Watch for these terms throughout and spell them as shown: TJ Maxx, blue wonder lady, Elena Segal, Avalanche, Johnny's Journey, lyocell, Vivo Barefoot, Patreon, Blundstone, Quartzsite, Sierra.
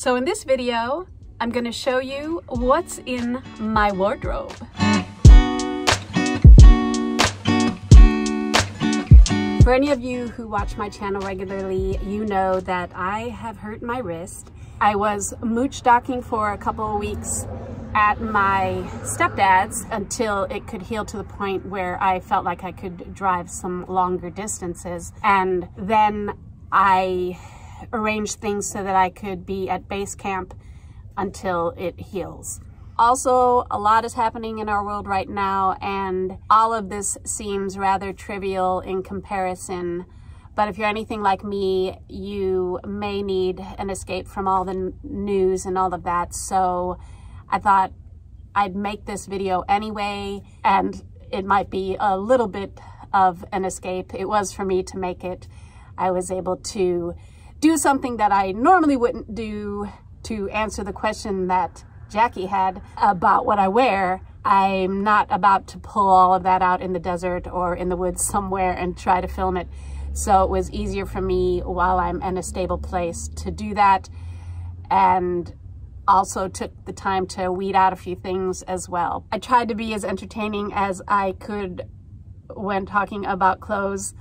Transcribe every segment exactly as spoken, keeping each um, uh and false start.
So in this video, I'm gonna show you what's in my wardrobe. For any of you who watch my channel regularly, you know that I have hurt my wrist. I was mooch docking for a couple of weeks at my stepdad's until it could heal to the point where I felt like I could drive some longer distances. And then I arranged things so that I could be at base camp until it heals. Also, a lot is happening in our world right now, and all of this seems rather trivial in comparison. But if you're anything like me, you may need an escape from all the news and all of that. So I thought I'd make this video anyway, and it might be a little bit of an escape. It was for me to make it. I was able to do something that I normally wouldn't do to answer the question that Jackie had about what I wear. I'm not about to pull all of that out in the desert or in the woods somewhere and try to film it. So it was easier for me while I'm in a stable place to do that, and also took the time to weed out a few things as well. I tried to be as entertaining as I could when talking about clothes.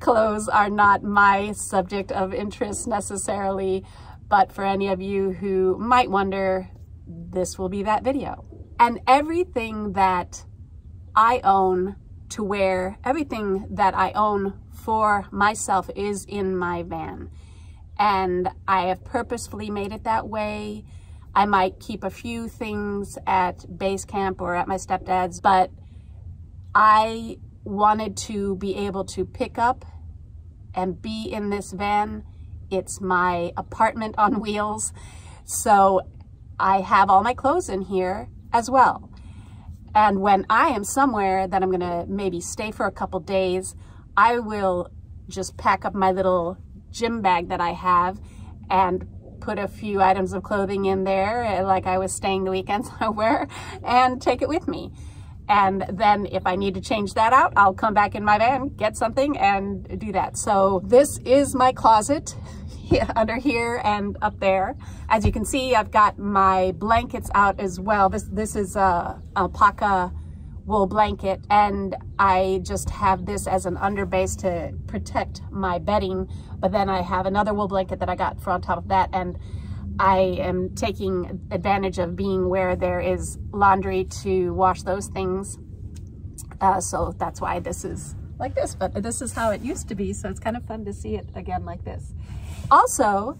Clothes are not my subject of interest necessarily, but for any of you who might wonder, this will be that video. And everything that I own to wear, everything that I own for myself is in my van. And I have purposefully made it that way. I might keep a few things at base camp or at my stepdad's, but I wanted to be able to pick up and be in this van. It's my apartment on wheels. So I have all my clothes in here as well. And when I am somewhere that I'm gonna maybe stay for a couple days, I will just pack up my little gym bag that I have and put a few items of clothing in there, like I was staying the weekend somewhere, and take it with me. And then if I need to change that out, I'll come back in my van, get something, and do that. So this is my closet. Yeah, under here and up there. As you can see, I've got my blankets out as well. This this is a alpaca wool blanket, and I just have this as an underbase to protect my bedding. But then I have another wool blanket that I got for on top of that, and I am taking advantage of being where there is laundry to wash those things. Uh, so that's why this is like this, but this is how it used to be, so it's kind of fun to see it again like this. Also,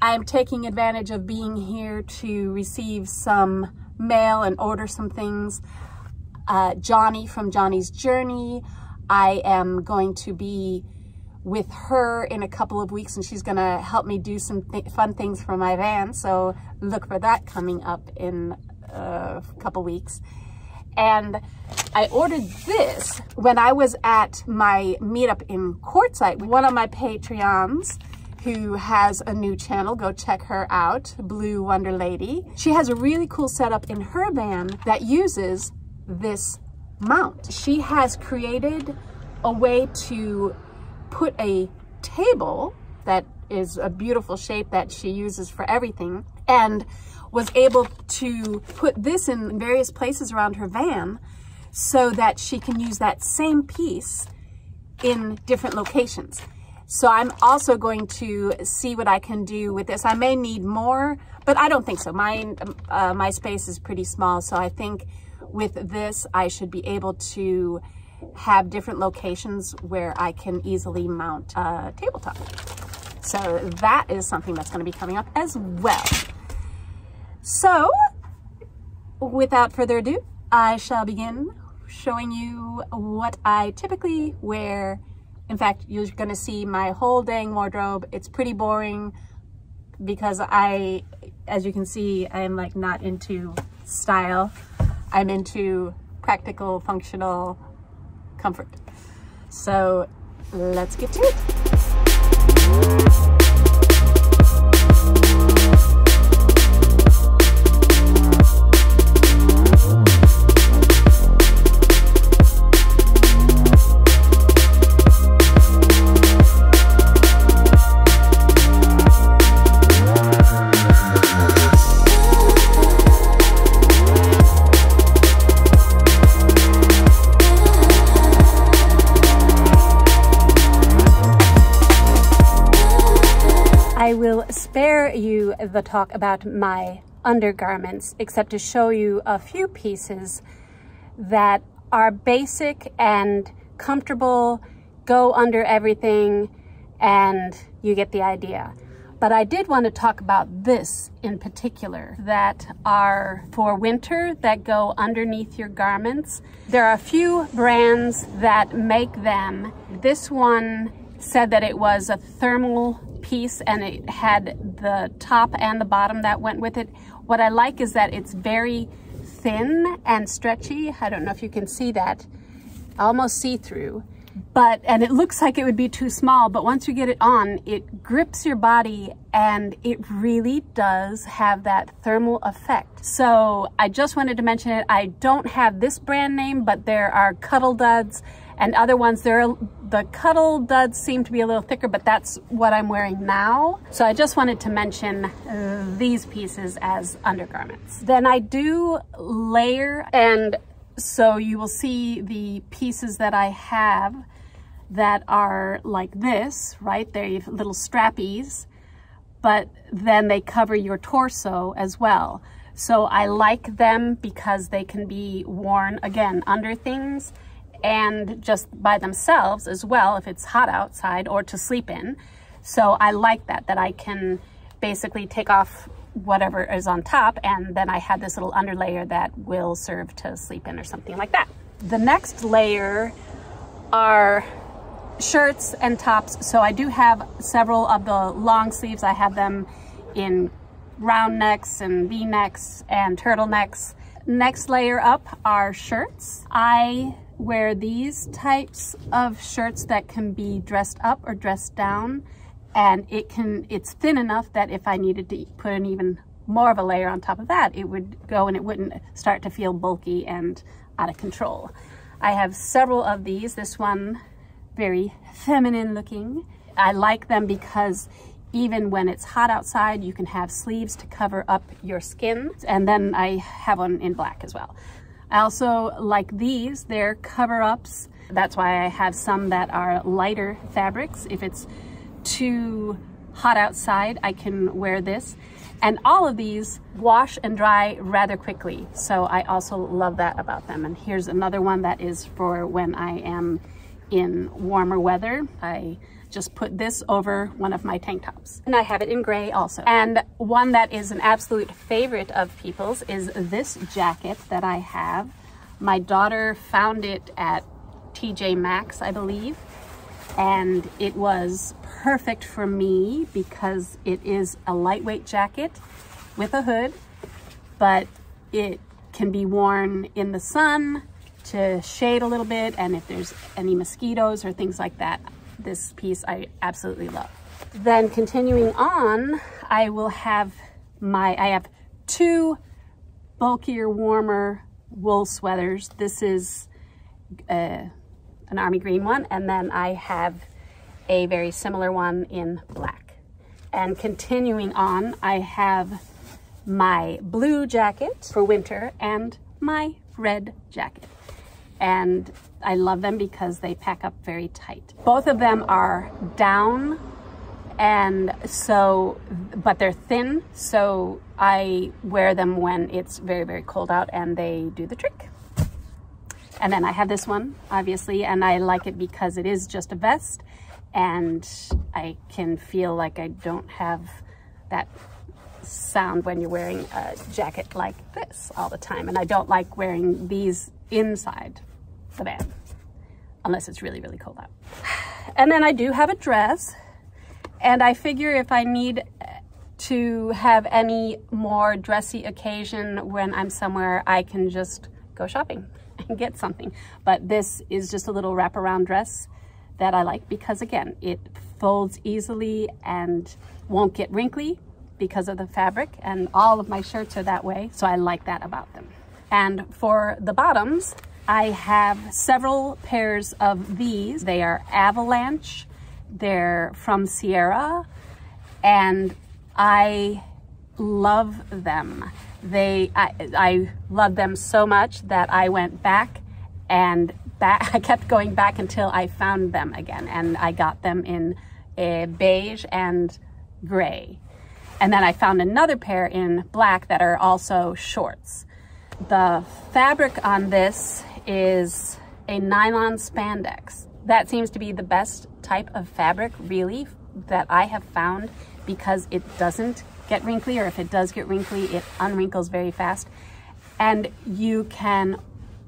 I'm taking advantage of being here to receive some mail and order some things. Uh, Johnny from Johnny's Journey, I am going to be with her in a couple of weeks, and she's gonna help me do some th fun things for my van, so look for that coming up in uh, a couple weeks. And I ordered this when I was at my meetup in Quartzsite. One of my Patreons who has a new channel, go check her out, Blue Wonder Lady. She has a really cool setup in her van that uses this mount. She has created a way to put a table that is a beautiful shape that she uses for everything, and was able to put this in various places around her van so that she can use that same piece in different locations. So I'm also going to see what I can do with this. I may need more, but I don't think so. My, uh, my space is pretty small, so I think with this, I should be able to have different locations where I can easily mount a tabletop. So that is something that's gonna be coming up as well. So without further ado, I shall begin showing you what I typically wear. In fact, you're gonna see my whole dang wardrobe. It's pretty boring because I, as you can see, I am like not into style. I'm into practical, functional comfort. So let's get to it. you the talk about my undergarments, except to show you a few pieces that are basic and comfortable, go under everything, and you get the idea. But I did want to talk about this in particular, that are for winter, that go underneath your garments. There are a few brands that make them. This one said that it was a thermal piece and it had the top and the bottom that went with it. What I like is that it's very thin and stretchy. I don't know if you can see that, almost see-through. But, and it looks like it would be too small, but once you get it on, it grips your body and it really does have that thermal effect. So I just wanted to mention it. I don't have this brand name, but there are Cuddle Duds and other ones. There are, the Cuddle Duds seem to be a little thicker, but that's what I'm wearing now. So I just wanted to mention uh, these pieces as undergarments. Then I do layer, and so you will see the pieces that I have that are like this, right? They're little strappies, but then they cover your torso as well. So I like them because they can be worn, again, under things and just by themselves as well if it's hot outside, or to sleep in. So I like that, that I can basically take off whatever is on top, and then I have this little under layer that will serve to sleep in or something like that. The next layer are shirts and tops. So I do have several of the long sleeves. I have them in round necks and V-necks and turtlenecks. Next layer up are shirts. I wear these types of shirts that can be dressed up or dressed down. And it can, it's thin enough that if I needed to put an even more of a layer on top of that, it would go and it wouldn't start to feel bulky and out of control. I have several of these. This one, very feminine looking. I like them because even when it's hot outside, you can have sleeves to cover up your skin. And then I have one in black as well. I also like these, they're cover-ups. That's why I have some that are lighter fabrics. If it's too hot outside, I can wear this. And all of these wash and dry rather quickly, so I also love that about them. And here's another one that is for when I am in warmer weather. I just put this over one of my tank tops, and I have it in gray also. And one that is an absolute favorite of people's is this jacket that I have. My daughter found it at T J Maxx, I believe, and it was perfect for me because it is a lightweight jacket with a hood, but it can be worn in the sun to shade a little bit, and if there's any mosquitoes or things like that, this piece I absolutely love. Then continuing on, I will have my, I have two bulkier, warmer wool sweaters. This is uh, an army green one, and then I have a very similar one in black. And continuing on, I have my blue jacket for winter and my red jacket. And I love them because they pack up very tight. Both of them are down, and so, but they're thin, so I wear them when it's very, very cold out and they do the trick. And then I have this one, obviously, and I like it because it is just a vest and I can feel like I don't have that sound when you're wearing a jacket like this all the time. And I don't like wearing these inside the van unless it's really, really cold out. And then I do have a dress, and I figure if I need to have any more dressy occasion when I'm somewhere, I can just go shopping and get something. But this is just a little wraparound dress that I like because, again, it folds easily and won't get wrinkly because of the fabric, and all of my shirts are that way, so I like that about them. And for the bottoms, I have several pairs of these. They are Avalanche, they're from Sierra, and I love them. They, I, I love them so much that I went back and back. I kept going back until I found them again, and I got them in a beige and gray. And then I found another pair in black that are also shorts. The fabric on this is a nylon spandex. That seems to be the best type of fabric, really, that I have found, because it doesn't get wrinkly, or if it does get wrinkly, it unwrinkles very fast. And you can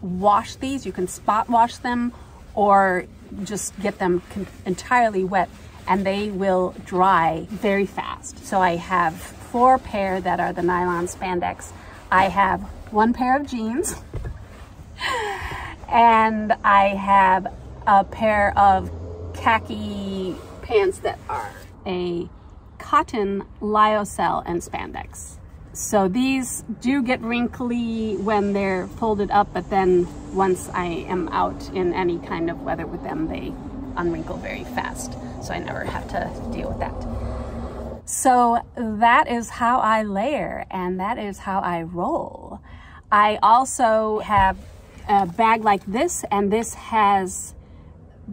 wash these, you can spot wash them, or just get them entirely wet, and they will dry very fast. So I have four pair that are the nylon spandex. I have one pair of jeans, and I have a pair of khaki pants that are a cotton lyocell and spandex. So these do get wrinkly when they're folded up, but then once I am out in any kind of weather with them, they unwrinkle very fast. So I never have to deal with that. So that is how I layer, and that is how I roll. I also have a bag like this, and this has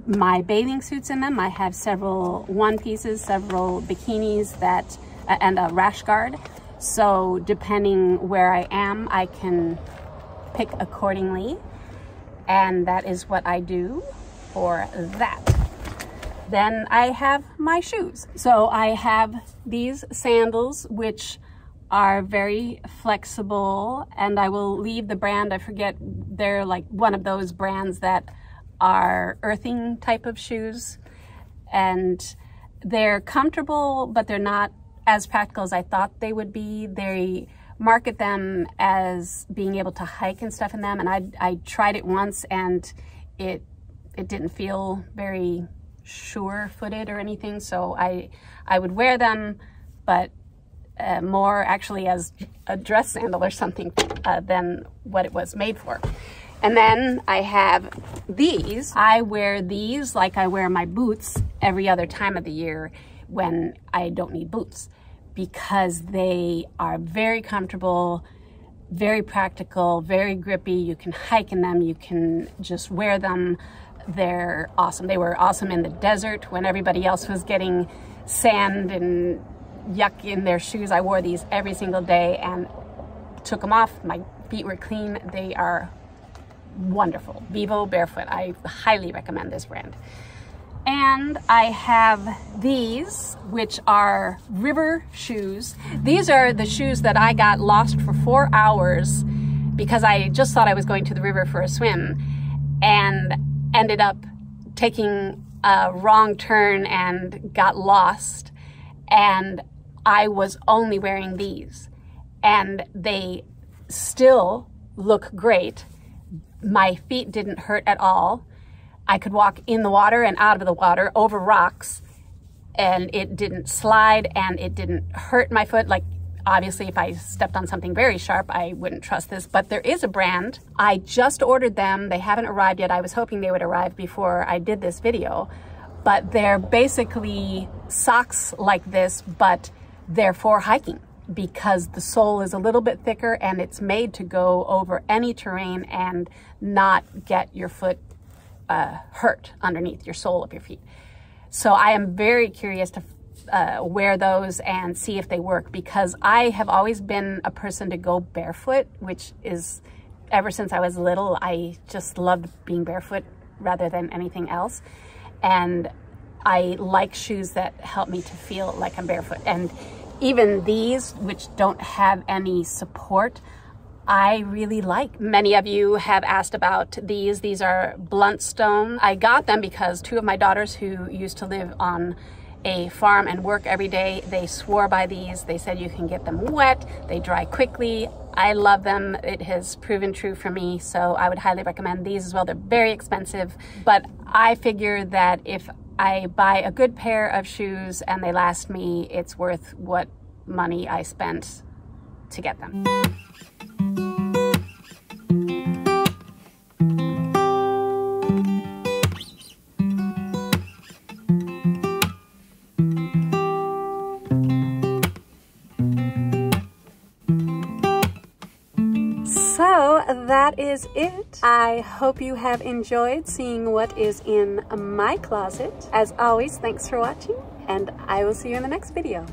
my bathing suits in them. I have several one pieces, several bikinis that, uh, and a rash guard. So depending where I am, I can pick accordingly. And that is what I do for that. Then I have my shoes. So I have these sandals, which are very flexible, and I will leave the brand. I forget, they're like one of those brands that are earthing type of shoes, and they're comfortable, but they're not as practical as I thought they would be. They market them as being able to hike and stuff in them, and I, I tried it once, and it it didn't feel very sure-footed or anything, so I I would wear them, but uh, more actually as a dress sandal or something uh, than what it was made for. And then I have these. I wear these like I wear my boots every other time of the year when I don't need boots, because they are very comfortable, very practical, very grippy. You can hike in them, you can just wear them. They're awesome. They were awesome in the desert when everybody else was getting sand and yuck in their shoes. I wore these every single day and took them off. My feet were clean. They are wonderful. Vivo Barefoot. I highly recommend this brand. And I have these, which are river shoes. These are the shoes that I got lost for four hours because I just thought I was going to the river for a swim and ended up taking a wrong turn and got lost. And I was only wearing these, and they still look great. My feet didn't hurt at all. I could walk in the water and out of the water over rocks, and it didn't slide and it didn't hurt my foot. Like, obviously, if I stepped on something very sharp, I wouldn't trust this, but there is a brand. I just ordered them. They haven't arrived yet. I was hoping they would arrive before I did this video, but they're basically socks like this, but they're for hiking because the sole is a little bit thicker and it's made to go over any terrain and not get your foot Uh, hurt underneath your sole of your feet. So I am very curious to uh, wear those and see if they work, because I have always been a person to go barefoot, which is ever since I was little. I just loved being barefoot rather than anything else. And I like shoes that help me to feel like I'm barefoot. And even these, which don't have any support, I really like. Many of you have asked about these. These are Blundstone. I got them because two of my daughters who used to live on a farm and work every day, they swore by these. They said you can get them wet, they dry quickly. I love them. It has proven true for me, so I would highly recommend these as well. They're very expensive, but I figure that if I buy a good pair of shoes and they last me, it's worth what money I spent to get them. That is it. I hope you have enjoyed seeing what is in my closet. As always, thanks for watching, and I will see you in the next video.